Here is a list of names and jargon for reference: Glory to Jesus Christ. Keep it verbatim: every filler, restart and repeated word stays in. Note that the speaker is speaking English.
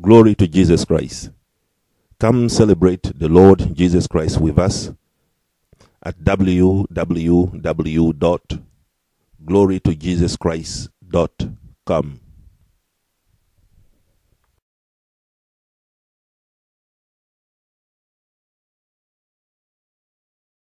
Glory to Jesus Christ. Come celebrate the Lord Jesus Christ with us at w w w dot glory to jesus christ dot com.